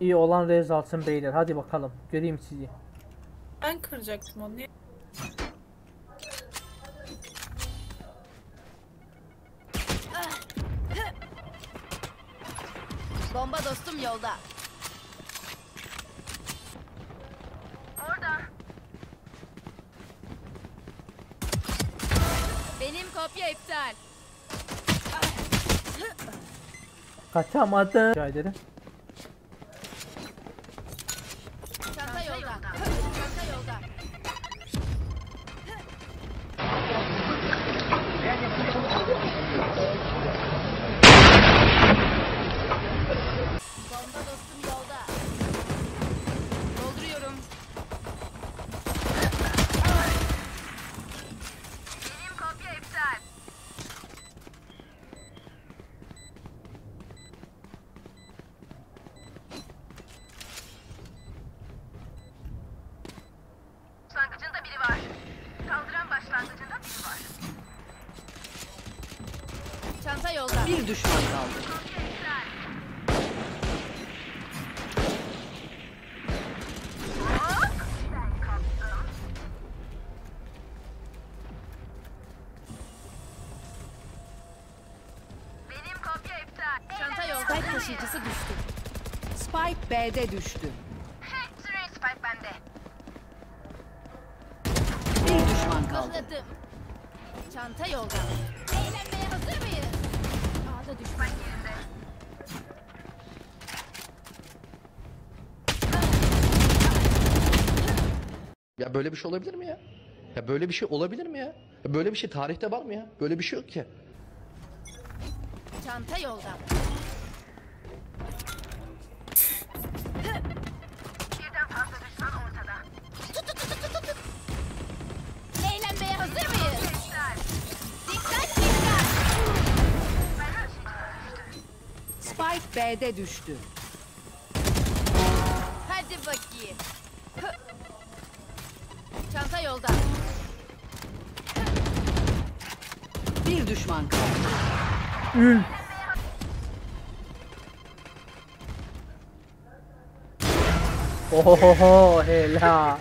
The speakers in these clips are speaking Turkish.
İyi olan rez alsın beyler. Hadi bakalım. Göreyim sizi. Ben kıracaktım onu. Bomba dostum yolda. Orada. Benim kopya iptal. Kaçamadım. Rica ederim. Çanta yolda. Çanta yolda. Bomba dostum yolda. Dolduruyorum. Benim kopya iptal. Başlangıcında biri var. Saldıran başlangıcında biri var. Çanta yolda. Bir düşman kaldı. Spike taşıyıcısı düştü. Spike B'de düştü. Spike bende. Bir düşman kaldı. Anladım. Çanta yolda. Eğlenmeye hazır mıyız? Ağda düşman yerinde. Ya böyle bir şey olabilir mi ya? Ya böyle bir şey olabilir mi ya? Ya böyle bir şey tarihte var mı ya? Böyle bir şey yok ki. Çanta yolda. Birden fazla düşman ortada. Tut. Eğlenmeye hazır mıyız? Dikkat. Spike B'de düştü. Hadi bakayım. Çanta yolda. Bir düşman kaldı. Ohohoho helal.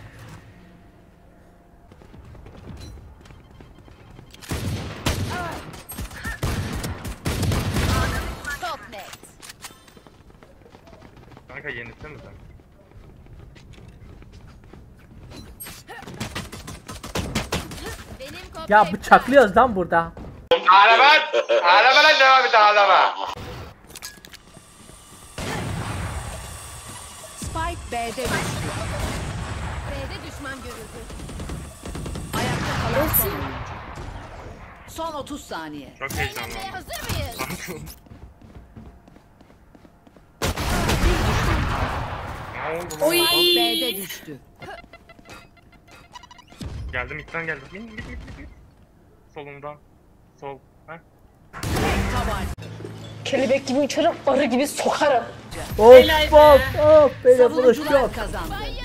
Çok net. Kanka yenilsin mi sen? Ya bıçaklıyoruz lan burada. Arabalar devam et ağlama. B'de düştü. B'de düşman görüldü. Ayakta kalan son oyuncu. Son 30 saniye. Çok heyecanlı. Eğlenmeye hazır mıyız? Oy. B'de düştü. Geldim, itten geldim. Bin. Solumdan. Sol. Ha? Kelebek gibi uçarım, arı gibi sokarım. Of, beyler, bu da şok.